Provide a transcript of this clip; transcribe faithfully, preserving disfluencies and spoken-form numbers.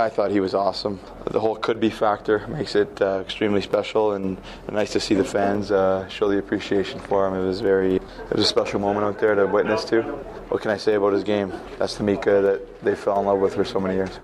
I thought he was awesome. The whole could be factor makes it uh, extremely special, and nice to see the fans uh, show the appreciation for him. It was very, it was a special moment out there to witness to. What can I say about his game? That's the Miikka that they fell in love with for so many years.